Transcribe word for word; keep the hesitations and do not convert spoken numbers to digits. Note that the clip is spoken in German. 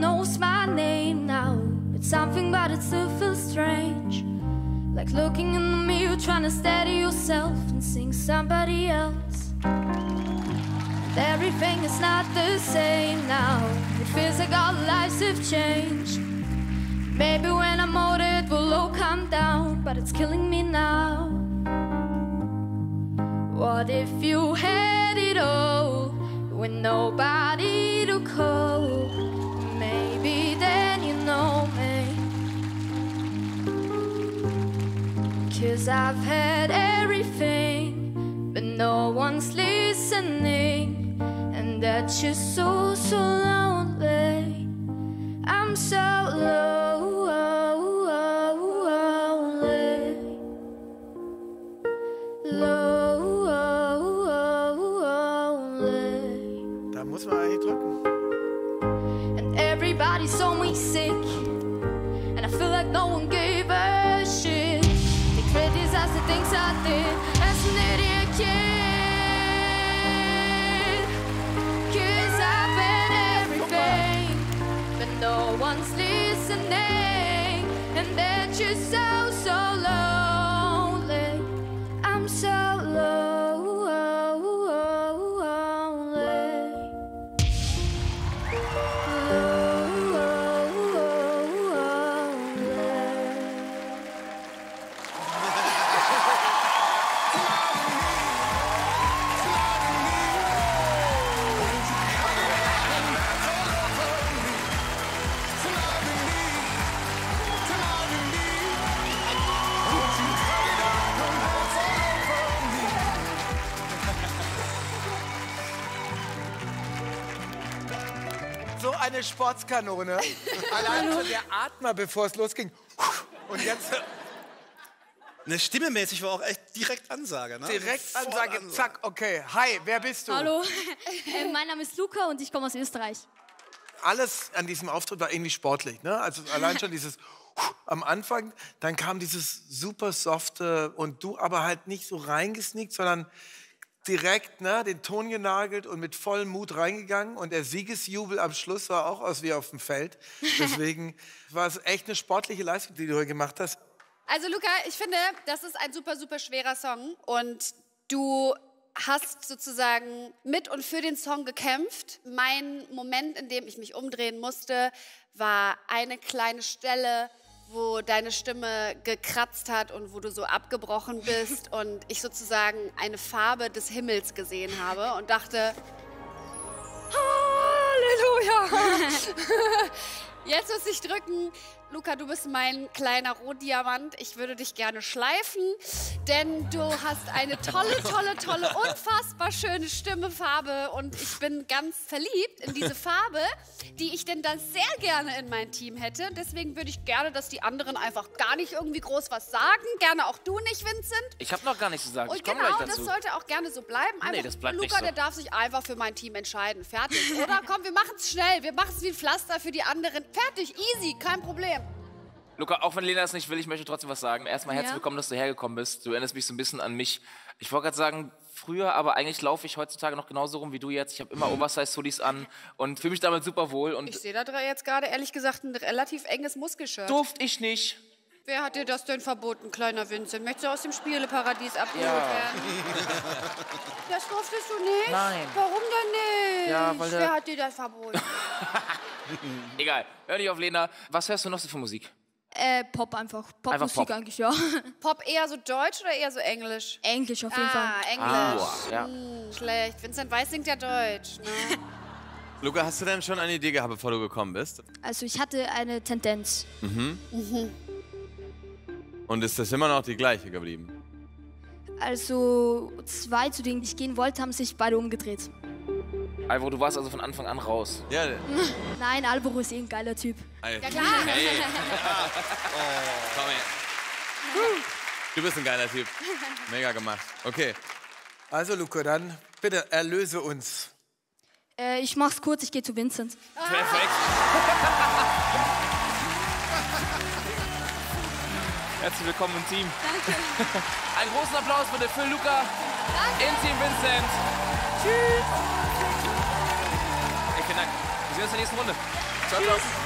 knows my name now. It's something, but it still feels strange. Like looking in the mirror, trying to steady yourself and seeing somebody else. And everything is not the same now. It feels like our lives have changed. Maybe when I'm older it will all come down, but it's killing me now. What if you had it all with nobody to call? Maybe then you know me. Cause I've had everything, but no one's listening. And that's just so, so lonely. I'm so lonely. Everybody saw me sick, and I feel like no one gave a shit. They criticized the things I did as an idiot kid. Cause I've had everything, but no one's listening. And they're just so, so lonely. I'm so lonely. Eine Sportskanone. Allein schon der Atmer, bevor es losging. Und jetzt. Ne, stimmemäßig war auch echt direkt Ansage, ne? Direkt Ansage, Ansage, zack, okay. Hi, wer bist du? Hallo, äh, mein Name ist Luca und ich komme aus Österreich. Alles an diesem Auftritt war irgendwie sportlich, ne? Also allein schon dieses am Anfang, dann kam dieses super softe und du aber halt nicht so reingesneakt, sondern direkt, ne, den Ton genagelt und mit vollem Mut reingegangen. Und der Siegesjubel am Schluss war auch aus wie auf dem Feld. Deswegen war es echt eine sportliche Leistung, die du hier gemacht hast. Also Luca, ich finde, das ist ein super, super schwerer Song. Und du hast sozusagen mit und für den Song gekämpft. Mein Moment, in dem ich mich umdrehen musste, war eine kleine Stelle, wo deine Stimme gekratzt hat und wo du so abgebrochen bist und ich sozusagen eine Farbe des Himmels gesehen habe und dachte, Halleluja! Jetzt muss ich drücken. Luca, du bist mein kleiner Rotdiamant. Ich würde dich gerne schleifen, denn du hast eine tolle, tolle, tolle, unfassbar schöne Stimme, Farbe. Und ich bin ganz verliebt in diese Farbe, die ich denn dann sehr gerne in mein Team hätte. Deswegen würde ich gerne, dass die anderen einfach gar nicht irgendwie groß was sagen. Gerne auch du nicht, Wincent. Ich habe noch gar nichts gesagt. Und ich komme genau, gleich dazu. Das sollte auch gerne so bleiben. Einfach, nee, das bleibt Luca, nicht so. Der darf sich einfach für mein Team entscheiden. Fertig, oder? Komm, wir machen es schnell. Wir machen es wie ein Pflaster für die anderen. Fertig, easy, kein Problem. Luca, auch wenn Lena es nicht will, ich möchte trotzdem was sagen. Erstmal herzlich willkommen, dass du hergekommen bist. Du erinnerst mich so ein bisschen an mich. Ich wollte gerade sagen, früher, aber eigentlich laufe ich heutzutage noch genauso rum wie du jetzt. Ich habe immer Oversize-Hoodies an und fühle mich damit super wohl. Und ich sehe da jetzt gerade, ehrlich gesagt, ein relativ enges Muskelshirt. Durfte ich nicht. Wer hat dir das denn verboten, kleiner Vincent? Möchtest du aus dem Spieleparadies abgeholt ja. werden? Das durftest du nicht? Nein. Warum denn nicht? Ja, weil Wer hat dir das verboten? Egal, hör dich auf, Lena. Was hörst du noch so für Musik? Äh, Pop einfach. Popmusik eigentlich, ja. Pop eher so deutsch oder eher so englisch? Englisch auf jeden ah, Fall. Englisch. Ah, wow. ja. hm, Schlecht. Wincent Weiss singt ja deutsch, ne? Luca, hast du denn schon eine Idee gehabt, bevor du gekommen bist? Also ich hatte eine Tendenz. Mhm. Mhm. Und ist das immer noch die gleiche geblieben? Also zwei, zu denen ich gehen wollte, haben sich beide umgedreht. Alvaro, du warst also von Anfang an raus. Ja. Nein, Alvaro ist eh ein geiler Typ. Ja, klar. Hey. Oh, komm her. Du bist ein geiler Typ. Mega gemacht. Okay. Also, Luca, dann bitte erlöse uns. Äh, ich mach's kurz, ich gehe zu Vincent. Perfekt. Herzlich willkommen im Team. Danke. Einen großen Applaus bitte für Luca. Danke. Im Team Vincent. Tschüss. Vielen Dank. Wir sehen uns in der nächsten Runde. Ciao, ciao.